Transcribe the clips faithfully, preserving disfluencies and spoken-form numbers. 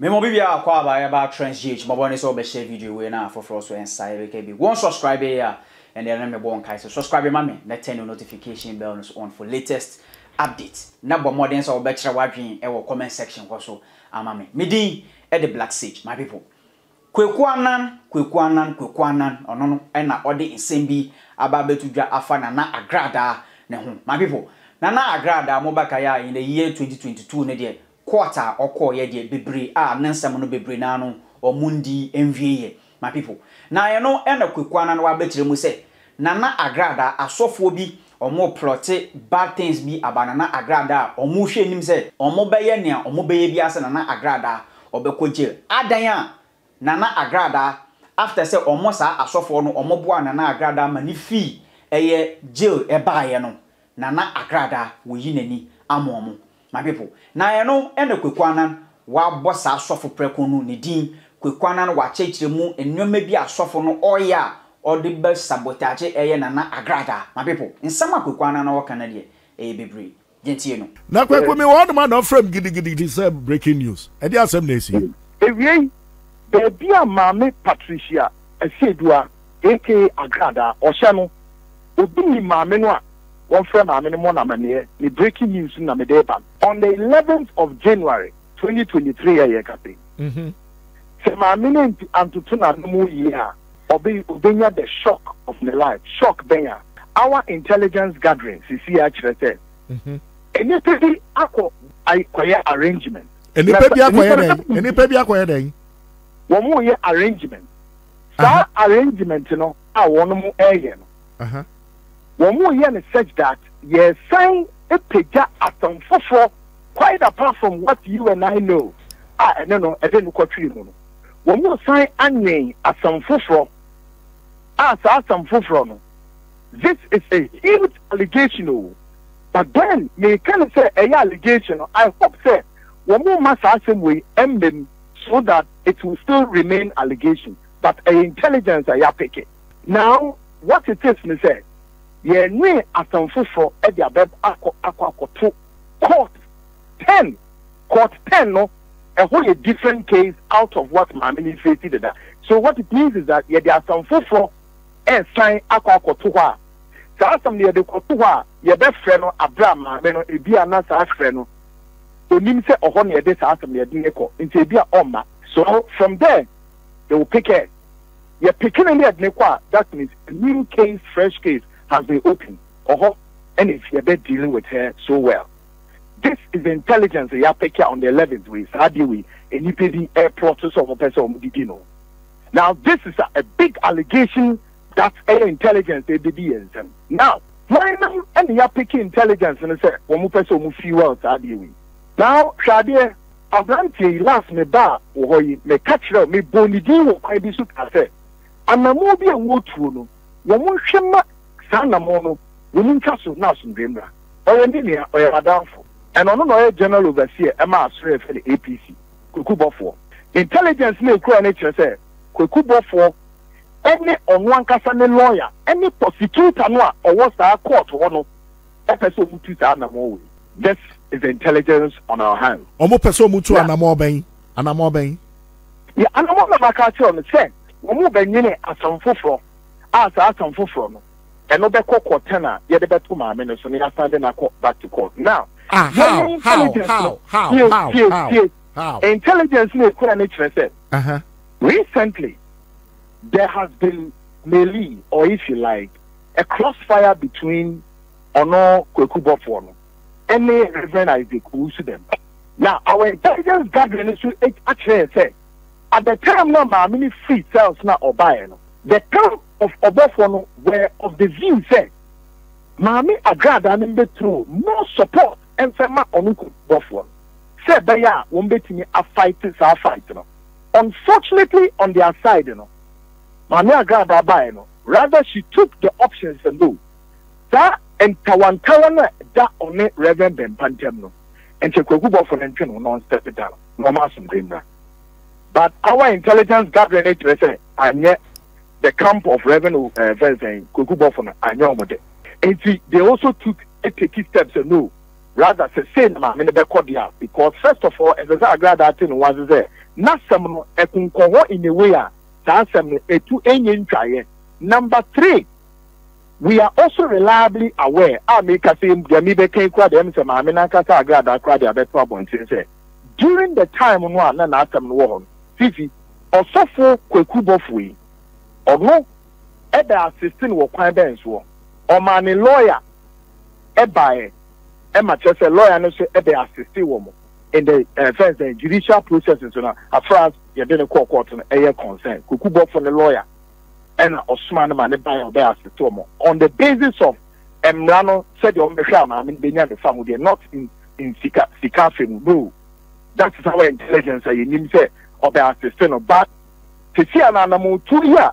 Memo bibi ya kwa ba ya ba trends G H. Mabone so be share video we na for for so inside K B. One subscribe here and then me bon kai so subscribe mami. Na turn the notification bell on for latest updates. Na bo modern so be chere wadwen e wo comment section ko so amami. Me din e the black sage my people. Kwaku Annan, Kwaku Annan, Kwaku Annan ono no e na odi nsembi aba betudwa afa Nana Agradaa ne ho. My people. Nana Agradaa mobaka ya in the year twenty twenty-two ne de quarter or call ye de bibri ah nansam no bibri nano or mundi envie my people na ye no eno Kwaku Annan wa betire mu se Nana Agradaa asofo bi omo plote bad things bi abanana Agradaa omo hwe nim se omo beye nea omo beye bi ase Nana Agradaa obekọ jail adan a Nana Agradaa after say omo sa asofo no omo boa Nana Agradaa mani fi eye jail e baaye no Nana Agradaa wo yi nani amomo my people na ye no ene Kwaku Annan wa bossa asofo preko no ne din Kwaku Annan wa chechire mu enwoma bi asofo no oya or the best sabotage eye Nana Agradaa my people nsama Kwaku Annan na waka na de eye bebre gentie no na Kwaku mi wo man no frame gidigidi say breaking news e dia asem na esi ewie baby Maame Patricia esedua aka Agradaa o hye no obi ni maame no a one friend I mean more than the breaking news in Namedeba on the eleventh of January twenty twenty-three. I hear Captain. Mhm. So my meaning and to turn on more year, obey obenya the shock of the life, shock benya. Our intelligence gathering, C C H R T. Mhm. Any baby ako I acquire arrangement. Any baby acquire den. Any baby acquire den. One more year arrangement. That arrangement, you know, I want more air. Uh huh. When we hear such that, yes, sign a picture at some for quite apart from what you and I know. I don't know, I don't know what you know. When we sign a name at some for as at some for this is a huge allegation. But then, me can say a allegation. I hope say when we must ask him we end them so that it will still remain allegation. But a intelligence I pick it. Now, what it is, me say. Yeah, we at some for at the above aqua aqua to court ten. Court ten no a whole a different case out of what my administrated that. So what it means is that yeah there are some for and sign aqua cotua. So as some near the cotua, your best friend or Abraham a beer nasa friend. So nim say or honey this as some near dineko into a beer oma. So from there they will pick it. You're picking any at Nequa, that means a new case, fresh case. Has been open, oh, and if you're dealing with her so well, this is the intelligence you have picked on the eleventh with Adiwi and you pay the airport of a person. Now, this is a, a big allegation that air intelligence they did. Now, why now? And you are picking intelligence and I said, one more person will feel well. Adiwi now, Shadia, I've done the last me bar or me catcher, me bonidino. I be so I said, and I'm more be a wood to know. Mono, women castle now some dreamer, or an India or a downfall, and on another general overseer, a master for the A P C, Kukubo for intelligence, no nature say, Kukubo for any on one Cassandra lawyer, any prosecutor, or what's our court or no episode of two thousand more. This is intelligence on our hands. Omo Peso Mutu and Amobane, and Amobane. Yeah, and I want my catcher on the same. Omo Benini at some fofro, as at some fofro. And over court tenor, yet about two minutes, and I stand in a court back to court. Now, how, how, how, how, how, intelligence in nature said, uh huh. Recently, there has been melee, or if you like, a crossfire between Ono Kwaku Annan and the Reverend Isaac Usudem. Now, our intelligence gathering issue actually said, at the time, no, my mini free cells now or buying. The term of Obofour were of the view said, Maame Agradaa number two, no support and Fema Onuku Obofour. Said they are one betting a fight is our fight. Unfortunately, on their side, you know, Maame Agradaa by no. Rather, she took the options and do that and Tawan Tawana that on it Reverend Ben Pantemno. And she could go for an internal non step it down. No massum dreamer. But our intelligence gathering it said, and yet. The camp of revenue uh, version Kukubo for Anyomode. And see, they also took eighty steps and no rather say na me na because first of all as I glad that thing was there na some no e kunko in a way a some etu enye ntwaye. Number three, we are also reliably aware I make say me be kan kwa dem say Maame na ka sa glad that kwa dey abetwa bontin say during the time no na na some no wo fifi osofo Kukubo fui ogwo e be assisting wo kwan be nso o ma ni lawyer e bae Emma Chester lawyer no say e be assisting wo in the defense uh, and judicial processes so now as far as you dey call court no e concern Kukubo for the lawyer and Osman man e buy or be assist wo on the basis of Emrano said you me share I mean benya the farm they not in in sika sika bro that is our intelligence you need say or be assisting or but to see an animal to here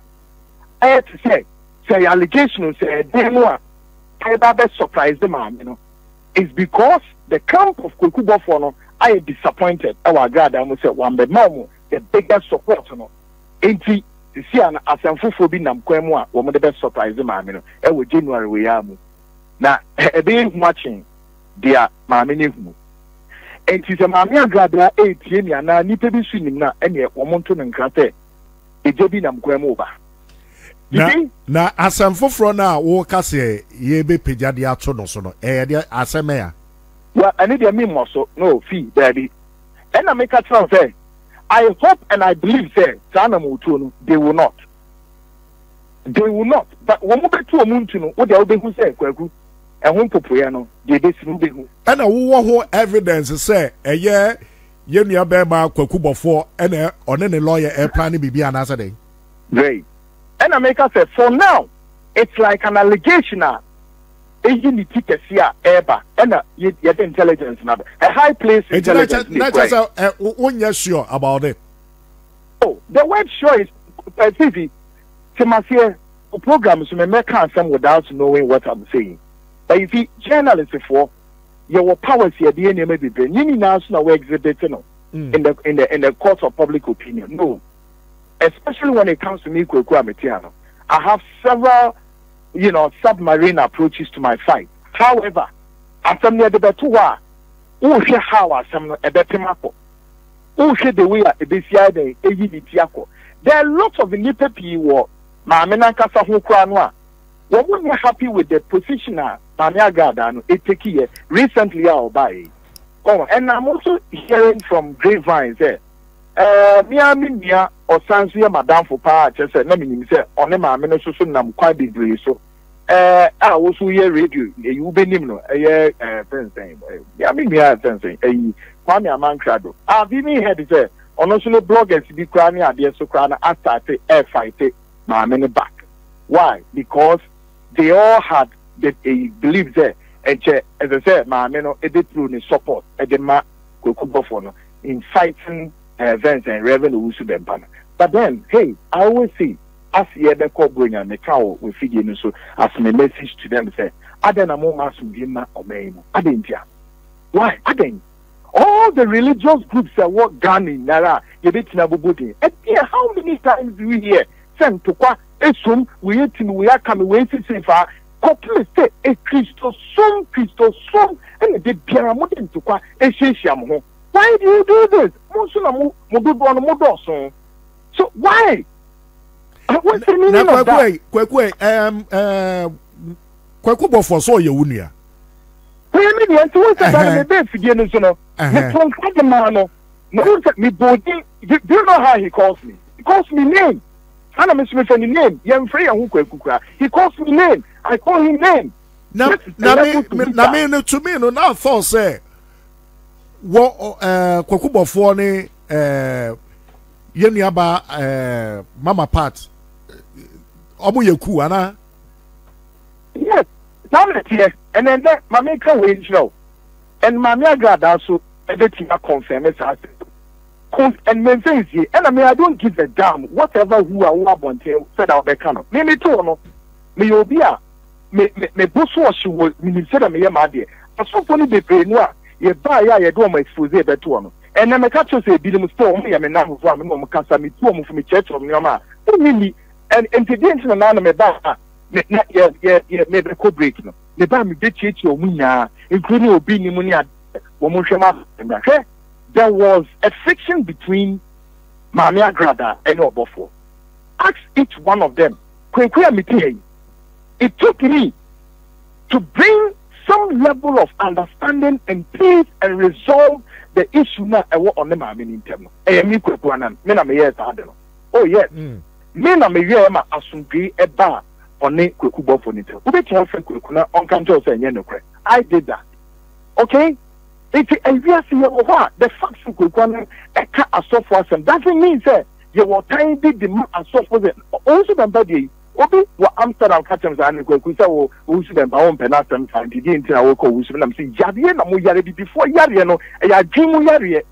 I had to say say allegation say demo I best surprise them you know it's because the camp of Kwaku Annan I am disappointed our God I must say one be mom the biggest support you know anti see an asamfofo bi nam kwam a wo the best surprise ma me no e wo January we am na e be watching dia ma me hu anti se Maame Agradaa eighty ni ana ni pe bi su nim na e ne wo monto no nkrate e je bi nam kwam oba na na asamfofo na wo kase ye be pejade ato no so no e de asem ya well I need me mo so no fee daddy and I make a transfer I hope and I believe that they will not. They will not. But when we get to a mountain, what they will be who say Kwaku, and when Popoyano, they be who. And a who evidence say a year, you near Bema Kwaku before, and a on any lawyer a planning be an answer day. Great. And I make us say for now, it's like an allegation. Intelligence a high place intelligence not just when you're sure about it oh the word sure is T V programs may can't some without knowing what I'm saying but if you journalists for your powers here the enemy may be you now we're exhibiting in the in the in the court of public opinion no especially when it comes to me I have several you know, submarine approaches to my fight. However, after me the betua, who share how I some a better map, who share the way a B C I day, a Yitiako. There are lots of independent people, Mamena Casa Hukranwa. When we are happy with the positioner, Maame Agradaa, it take here recently I'll buy. Oh, and I'm also hearing from grapevines there. Uh, Mia Mia or Sansia, Madame Fopa, just said, let me say, on a man, so soon I'm quite degree. So, uh, I also hear radio, you be nimno, a year, uh, fencing, I mean, we are fencing, a Kwame man crado. I've been heard it there, on also no bloggers to be crying at the Socrana after I say, F I take my men back. Why? Because they all had the belief there, and as I said, my men, it did through support, and the man could come off on in fighting. Events and revenue to them, but then hey, I always see as the other call going and the cow will figure in so as my message to them say, I don't know mass or name. I didn't hear why I didn't all the religious groups that work Ghana Nara, you didn't have a good and yeah, how many times do we hear send to qua a soon we eat him we are coming way to say far couple say a Christos song Christos song and the pyramid into qua a shisham. Why do you do this? So why? What's the meaning now, of that? Kwekwe, um, uh, Kwaku Annan so you unia. Kwekwe, me and so that I be figure so no. Me from Kadamano. No, me body. Do you know how he calls me? He calls me name. And I'm speaking from the name. Yam free and Kwekwe. He calls me name. I call him name. Na na me na me to me no na for say. What uh Kwaku Annan uh Yeniaba uh Mama Pat Obu Yeku Anna yes tablet yes and then that Maame can win show and Maame Agradaa so everything I confirm it has and men says yeah and I mean I don't give a damn whatever who I want to said I'll be canon me me too no me obia me me me boss was she will me said I me yeah my dear I so funny the brain work. You buy, you do my expose, but one. And then I catch you say, "Billy, must I am now with one. I'm cancer. Me too. I'm from church. I'm normal. Really, and and today, now I'm back. Me, yeah, yeah, yeah. Me break. No, the bam dictates your mina, including Obini Munia Womoshema. There was a friction between Maame Agradaa and Obofour. Ask each one of them. It took me to bring some level of understanding and peace and resolve the issue now. I want on the Maame in term. I am Kwaku Annan. Me na me yes adeno. Oh yes. Me na me yes ma asumbi eba on the Kukubo for nito. Ube chafre Kwaku na on kanjo se nye nukre. I did that. Okay. It is a yes here over the facts Kwaku Annan eka asofo asem. Doesn't mean say you were tiny demand asofo them. Also remember the. Obi wa Amsterdam catchem za ni Kwaku say wo wusu dem ba won penalty time didi ntina wo ko wusu na me say yare na mo yare bi before yare no e ya dwemu yare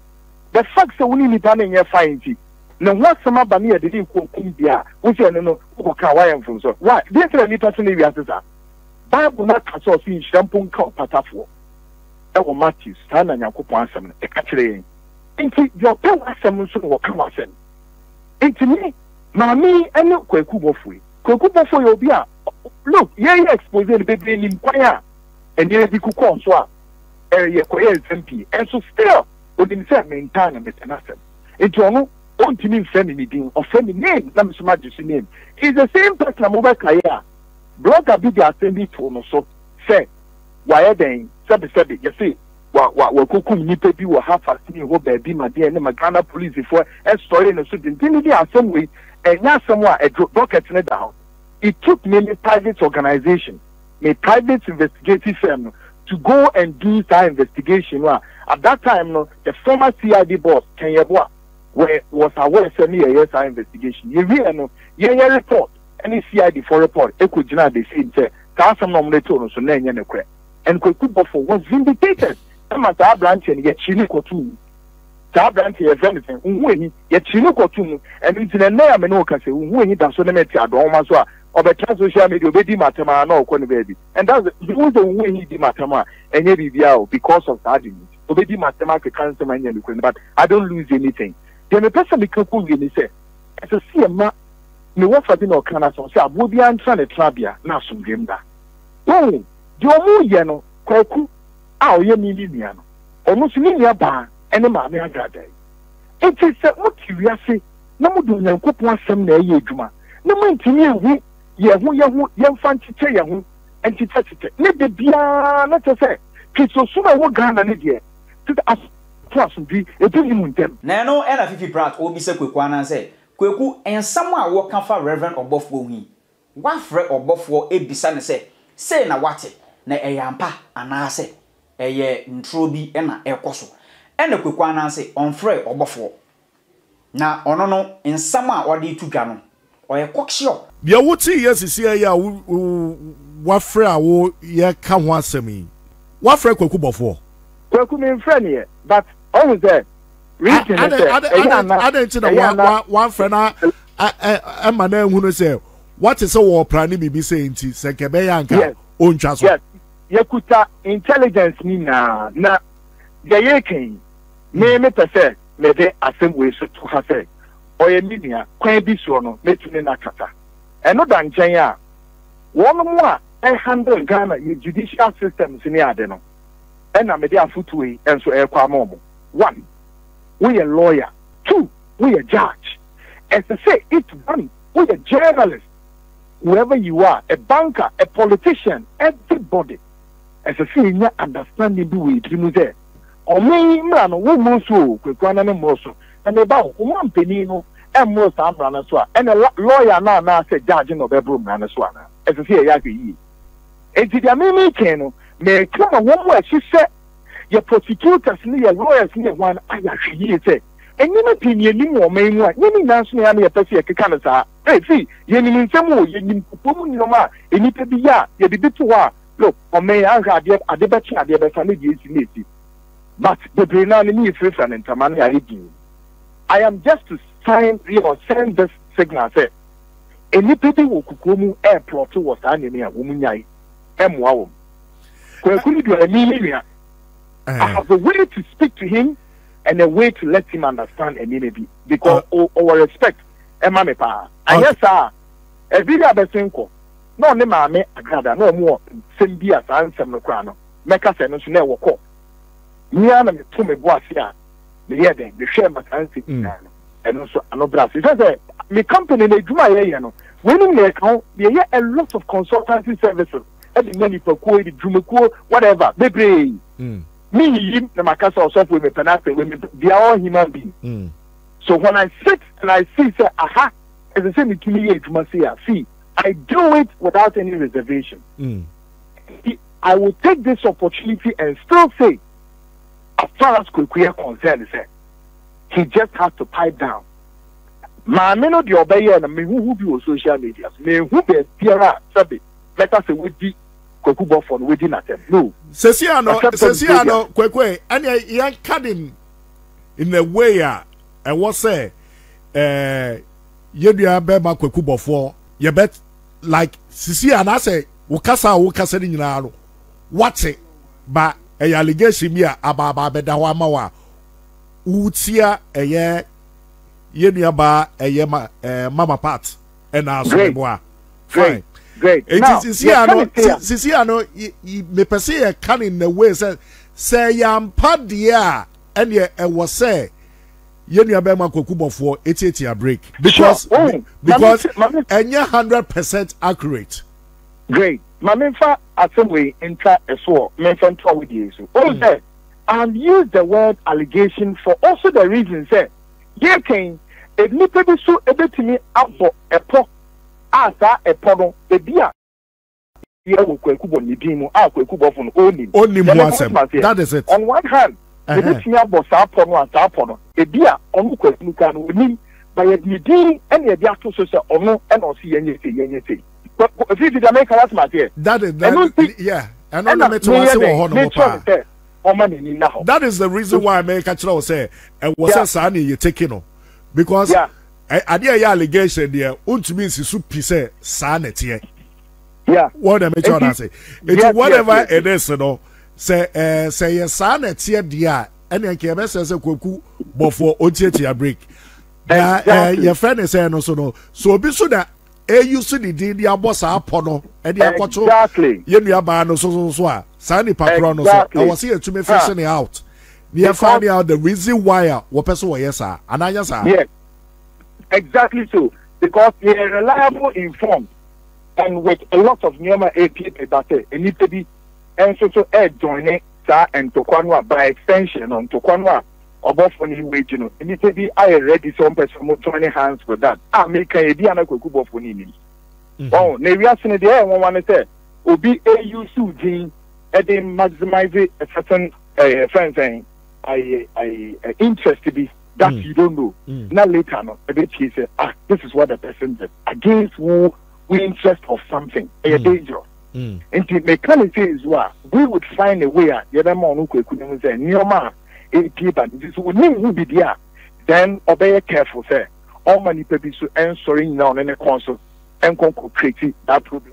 the fact say woni ni dane ye fine ti na what some aba me didi ko kum bia wo say no ko ka wa yam from so why this na ni person we answer Bible na ka so si shampoo ka patafo e wo Matthew san na Yakobon asem e ka kire yin nti your people asem so wo ka wa asem nti me na me ene Kwaku Annan Kukubo for your beer. Look, yeah, yeah, expose the baby in choir, and yeah, the coupon so area choir is empty, and so still within seven time and asset. It's on only feminine or feminine, let me so much name. It's the same person over Kaya. Blogger be the assembly to so say, why then, Sabi Sabi, you see, what what Kukum Nippy will have a senior who baby, my dear, and my grandma police before and story and a student. Didn't they are some way? And now somewhere a rocket in down. It took many private organization, a private investigative firm to go and do that investigation. At that time, the former C I D boss, Ken Yeboah, was aware of me a S I investigation. You hear no yeah report, any C I D for report, they could not be seen say, some nominate so and Kukubo was vindicated. I'm at our branch and yet Chile Kotu. Branch is anything, who yet she look or two, and it's an name and no can say who he does so the media, the Omaswa, or the chance social media, baby Matama, no, Connie baby. And that's the way he did Matama and Yabia because of that. Obedi Matama can't say my name, but I don't lose anything. Then a person became cool, and he said, as a C M A, me what for dinner can I say, I would be answering a trabia, now some game that. Oh, you're more yano, Kwaku, oh, you're million, almost million bar. Ene Maame Agradaa. It is a curiosity. No more do you cook one some day, you do. No more to me, Yahu, Yahu, young fancy, Yahu, and she touched it. Let the beer, let us say, it's so soon I will grant an idea. To us, plus be a billion them. Nano and a fifty brat, O. Mister Kukwana say, Kwaku, and someone walking for Reverend Obofour. One friend Obofour, a bisan say, say, na what it, na a yampa, and I say, a year in Troby and a cosso. Ene Kwaku Annan se onfrey Obofour na ono no nsama a wode tu gano oye kokshio bia woti yesisi ya wa frey awo ye ka ho asemi wa frey Kwaku Annan Kwaku me frey ne but always there reason I don't I don't know one one frey na e ma na ehunu se what is our plan bibi say nti sekebe ya nka ontwa so yekuta intelligence ni na na the yekin me me pese me de asem we so to ha se oyeminia kwan bi so no metune na kata eno dan chen a wono mo a one hundred Ghana judicial systems ni ade no ena me de afutu we enso e kwa ma obo one we a lawyer two we a judge as I say it one we a journalist whoever you are a banker a politician everybody as I say you understand the way you there or me, man, who moves so, quick one and mosso, and about one penino, and most arm ranaswa, and a lawyer now now said, judging of every ranaswana, as a fear yaki. And did a mimi canoe, may come a woman, she said, your prosecutors near lawyers near one, I actually say, and your opinion, you know, may not, you mean, Nancy, and your Pessia Kikanasa, hey, see, you mean some more, you mean, you ma, you need to be ya, you be to war, look, or may I have a debate at the Bessanity. But the Brenani is different and Tamania region. I am just to sign or send this signal. Say, any people who airport was anemia, woman, I am wow. I have a way to speak to him and a way to let him understand and maybe because our respect, Emma Mepa. I yes, sir, a video of no ne Maame Agradaa no mo sembi asansem no kra no meka se no so na wo ko mi ana me to me boase a me ye den me hwe makanse na no eno so anobra se se me company na djuma ye ye no wenu me ka ye ye a lot of consultancy services and the money for ko the djuma ko whatever bebre mm me yim na makasa o so for me penance we me they are all human beings. Mm. So when I sit and I see say aha as I say me to me djuma say see I do it without any reservation. Mm. I will take this opportunity and still say, as far as Kukubo concerned, he just has to pipe down. Mameno di obeya na mehu hu bi on social media. Mehu be biara sabe. Let us say we di Kukubo for we di natem. No. Sesiano, Sesiano, Kwekwe, and he anchored him in a way. I was say, eh, yebia be ma Kukubo for. You bet. Like Sisi and I say, Ukasa Ukasa in Naro. What's it? But a allegation here about Bedawamawa Utia a year Yeniaba a Yama Mama Pat and our Seboa. Fine. Great. It is Sisiano, Sisiano, you may perceive a can in the way, say, say, Yam Padia, and yet I was say. Yeniabema Kukubo for eight eight year break because sure. Oh, because and you're hundred percent accurate. Great, Maminfa as a way enter a swore mentioned with you. Oh, there and use the word allegation for also the reason said, yeah, can it need to be so able to me out for a po as a pardon a beer. Yeah, we could Nidimu, I could from only only that is it. On one hand. Uh -huh. If you have a if you are on the question, you can win by a meeting and a diaspora social or no, and or see anything, anything. But if you did a make a lot of that is that, yeah, and I'm not sure. That is the reason why I make a choice. Say, and what's a sunny you taking on because I did a allegation there, which means you should be say sanity. Yeah, what I make I say, it's whatever it is, you know. Say, uh, say, yes, son, it's here, dear. And I can't mess as a cuckoo before O T T break. Your friend is saying, no, so no. So be so that a you see the dear boss are pono and your quattro. Exactly. You near Bano so so. Sandy Patron, I was here to me fashioning out. Near finding out the reason why what person was, yes, sir. And I yes, sir. Yes. Exactly so. Because they are reliable, informed, and with a lot of Nyama A P about it. It needs to be. And so to air joining sir and Tokanwa by extension on Tokanwa above funny wage, you know. Immediately I already some person more joining hands with that. I make a diana Kukubo for Nini. Oh, maybe I seen it there. One want to say, Obi A U Suji, and they maximize a certain friend saying, I I interest to be that you don't know. Now later, no, a bit he said, ah, this is what the person did against who we interest of something, a danger. And the mechanic is why we would find a way. The man who couldn't say, "No man, it didn't." This would need to be there. Then obey careful. Say, all many people so answering now in the council and concrete that problem.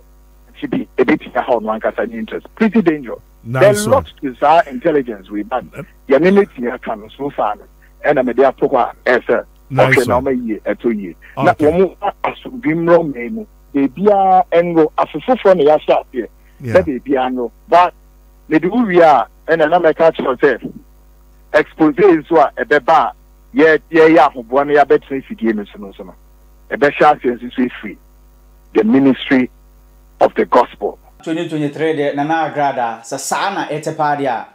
Should be a bit how one has an interest. Pretty dangerous. There lots is our intelligence we, but the minute you are coming so far, and I'm a dear poker answer. Okay, now me a two year. Now we move as we move. Ebia engo afufufo ne yasha here that ebia no but le do we are and na make catch yourself expose so a beba ye ye ya hobo no ya betin fidie no so no ebe sha sense free the ministry of the gospel twenty twenty-three de Nana Agradaa sasana etepadia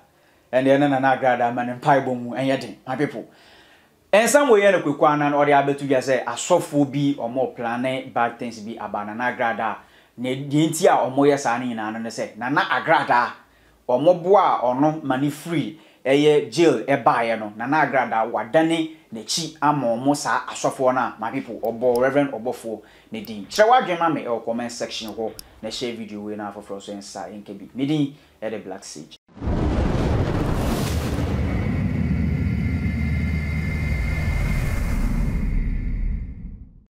and de Nana Agradaa man paibo mu enyedin my people. And some way, a quick one and or the other to just say a soft be or more planet, bad things be about Nana Agradaa, Nedia or Moya Sani and Anna say, Nana Agradaa or Moboa or no money free, a year jail, a buyer, no, Nana Agradaa, Wadani, Nechi, Amo, Mosa, a soft one, my people, or Bo Reverend Obofour, Nedin. Shall I get mammy or comment section or Neshe video winner for Frozen Sai in K B, Nedin at the Black Siege.